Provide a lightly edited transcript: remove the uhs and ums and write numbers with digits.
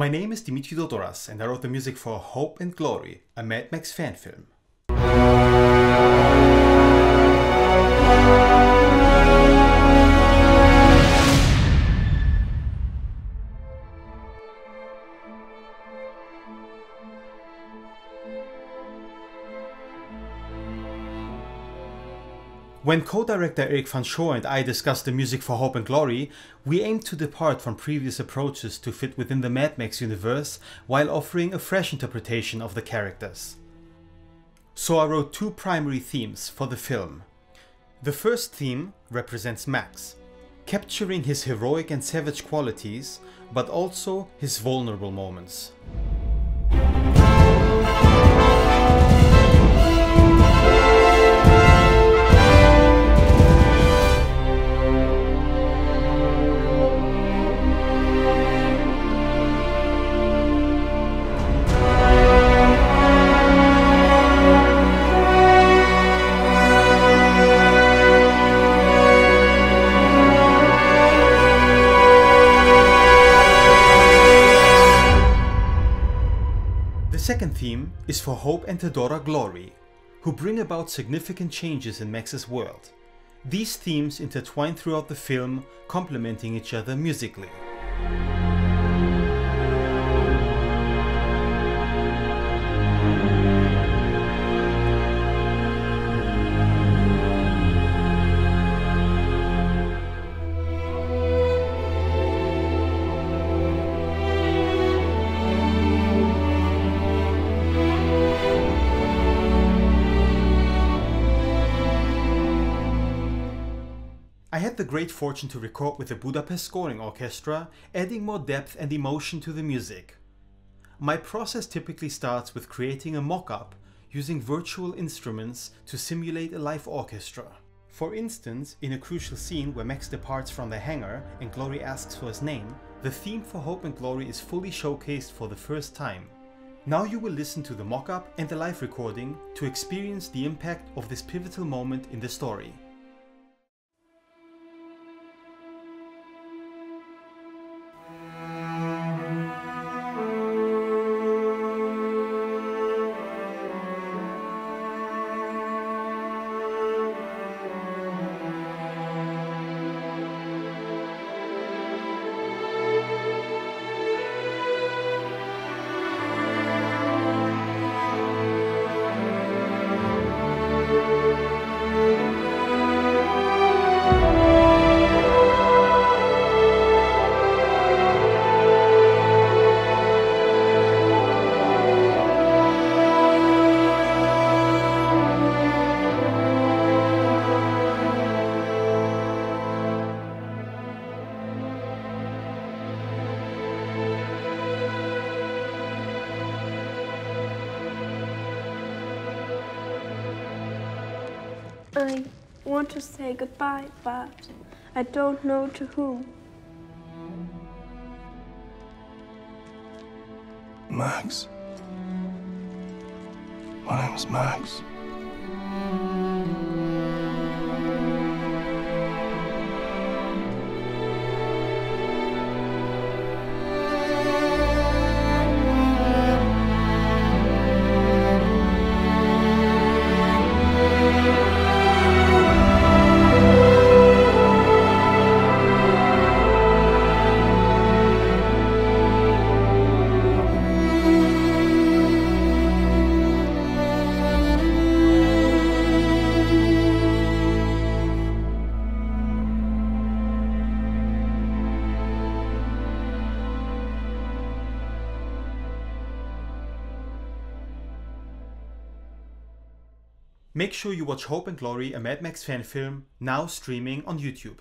My name is Dimitris Dodoras and I wrote the music for Hope and Glory, a Mad Max fan film. When co-director Erik van Schoor and I discussed the music for Hope and Glory, we aimed to depart from previous approaches to fit within the Mad Max universe while offering a fresh interpretation of the characters. So I wrote two primary themes for the film. The first theme represents Max, capturing his heroic and savage qualities, but also his vulnerable moments. The second theme is for Hope and Theodora Glory, who bring about significant changes in Max's world. These themes intertwine throughout the film, complementing each other musically. I had the great fortune to record with the Budapest Scoring Orchestra, adding more depth and emotion to the music. My process typically starts with creating a mock-up, using virtual instruments to simulate a live orchestra. For instance, in a crucial scene where Max departs from the hangar and Glory asks for his name, the theme for Hope and Glory is fully showcased for the first time. Now you will listen to the mock-up and the live recording to experience the impact of this pivotal moment in the story. I want to say goodbye, but I don't know to whom. Max. My name is Max. Make sure you watch Hope and Glory, a Mad Max fan film, now streaming on YouTube.